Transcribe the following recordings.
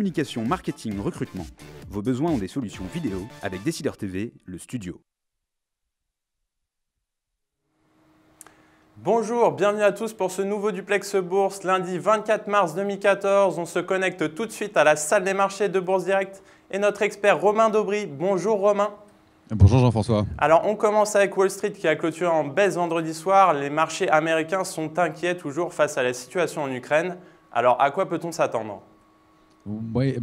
Communication, marketing, recrutement. Vos besoins ont des solutions vidéo avec Décideur TV, le studio. Bonjour, bienvenue à tous pour ce nouveau duplex Bourse. Lundi 24 mars 2014, on se connecte tout de suite à la salle des marchés de Bourse Direct et notre expert Romain Daubry. Bonjour Romain. Bonjour Jean-François. Alors on commence avec Wall Street qui a clôturé en baisse vendredi soir. Les marchés américains sont inquiets toujours face à la situation en Ukraine. Alors à quoi peut-on s'attendre? Oui,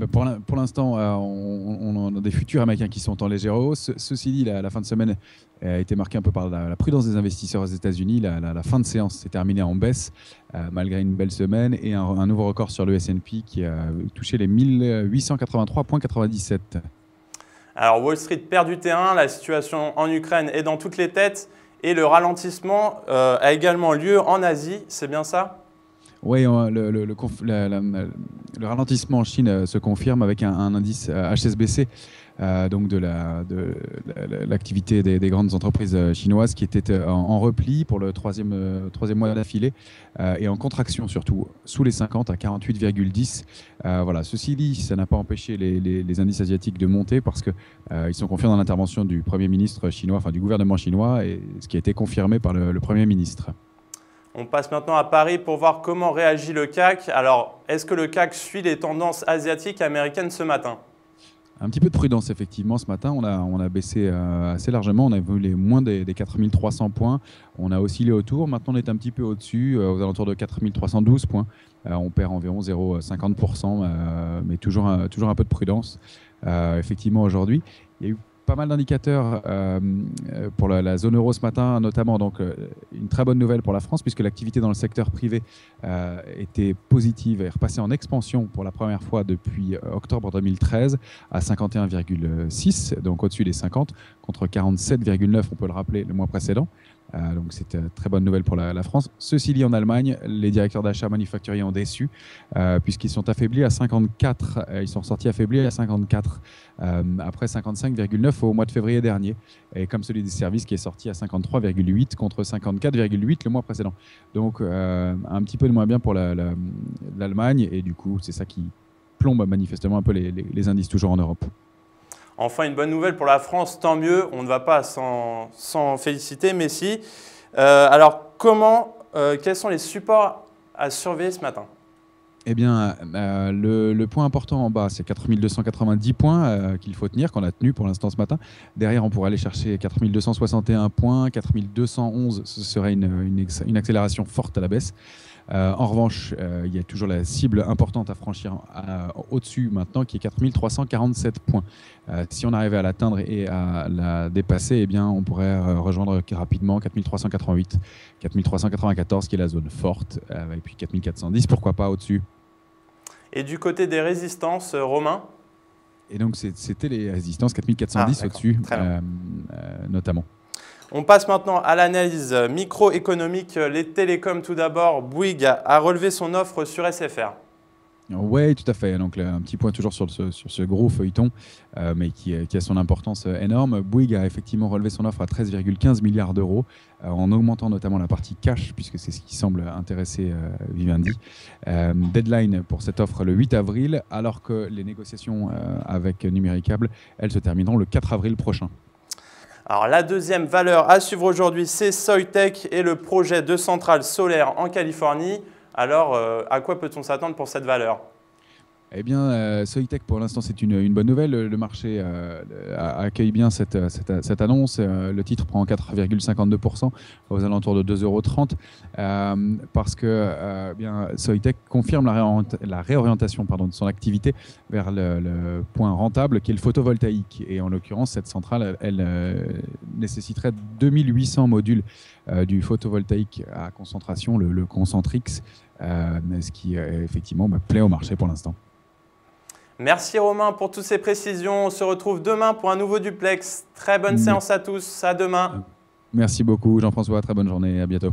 pour l'instant, on a des futurs américains qui sont en légère hausse. Ceci dit, la fin de semaine a été marquée un peu par la prudence des investisseurs aux États-Unis. La fin de séance s'est terminée en baisse, malgré une belle semaine et un nouveau record sur le S&P qui a touché les 1883,97. Alors Wall Street perd du terrain, la situation en Ukraine est dans toutes les têtes et le ralentissement a également lieu en Asie, c'est bien ça ? Oui, le ralentissement en Chine se confirme avec un indice HSBC, donc de l'activité des grandes entreprises chinoises qui était en repli pour le troisième mois d'affilée et en contraction surtout, sous les 50 à 48,10. Voilà. Ceci dit, ça n'a pas empêché les indices asiatiques de monter parce qu'ils sont confiants dans l'intervention du Premier ministre chinois, enfin du gouvernement chinois, et ce qui a été confirmé par le Premier ministre. On passe maintenant à Paris pour voir comment réagit le CAC. Alors, est-ce que le CAC suit les tendances asiatiques et américaines ce matin? Un petit peu de prudence, effectivement. Ce matin, on a baissé assez largement. On a vu les moins des 4300 points. On a oscillé autour. Maintenant, on est un petit peu au-dessus, aux alentours de 4312 points. On perd environ 0,50%, mais toujours un peu de prudence, effectivement, aujourd'hui. Il y a eu pas mal d'indicateurs pour la zone euro ce matin, notamment donc une très bonne nouvelle pour la France puisque l'activité dans le secteur privé était positive et repassée en expansion pour la première fois depuis octobre 2013 à 51,6, donc au-dessus des 50 contre 47,9, on peut le rappeler, le mois précédent. Donc c'est une très bonne nouvelle pour la France. Ceci dit, en Allemagne, les directeurs d'achat manufacturiers ont déçu puisqu'ils sont affaiblis à 54. Ils sont sortis affaiblis à 54 après 55,9 au mois de février dernier. Et comme celui des services qui est sorti à 53,8 contre 54,8 le mois précédent. Donc un petit peu de moins bien pour l'Allemagne et du coup c'est ça qui plombe manifestement un peu les indices toujours en Europe. Enfin, une bonne nouvelle pour la France, tant mieux, on ne va pas s'en féliciter, mais si. Alors, quels sont les supports à surveiller ce matin ? Eh bien, le point important en bas, c'est 4290 points qu'il faut tenir, qu'on a tenu pour l'instant ce matin. Derrière, on pourrait aller chercher 4261 points, 4211, ce serait une accélération forte à la baisse. En revanche, il y a toujours la cible importante à franchir au-dessus maintenant, qui est 4347 points. Si on arrivait à l'atteindre et à la dépasser, eh bien, on pourrait rejoindre rapidement 4388, 4394, qui est la zone forte, et puis 4410, pourquoi pas au-dessus. Et du côté des résistances, Romain? Et donc, c'était les résistances 4410 au-dessus, notamment. On passe maintenant à l'analyse microéconomique. Les télécoms tout d'abord. Bouygues a relevé son offre sur SFR. Oui, tout à fait. Donc, un petit point toujours sur ce gros feuilleton, mais qui a son importance énorme. Bouygues a effectivement relevé son offre à 13,15 milliards d'euros, en augmentant notamment la partie cash, puisque c'est ce qui semble intéresser Vivendi. Deadline pour cette offre le 8 avril, alors que les négociations avec Numéricable, elles se termineront le 4 avril prochain. Alors, la deuxième valeur à suivre aujourd'hui, c'est Soitec et le projet de centrale solaire en Californie. Alors, à quoi peut-on s'attendre pour cette valeur? Eh bien, Soitec, pour l'instant, c'est une bonne nouvelle. Le marché accueille bien cette annonce. Le titre prend 4,52% aux alentours de 2,30 €, parce que bien, Soitec confirme la réorientation de son activité vers le point rentable qui est le photovoltaïque. Et en l'occurrence, cette centrale, elle nécessiterait 2800 modules du photovoltaïque à concentration, le concentrix, ce qui effectivement plaît au marché pour l'instant. Merci Romain pour toutes ces précisions. On se retrouve demain pour un nouveau duplex. Très bonne séance à tous. À demain. Merci beaucoup Jean-François. Très bonne journée. À bientôt.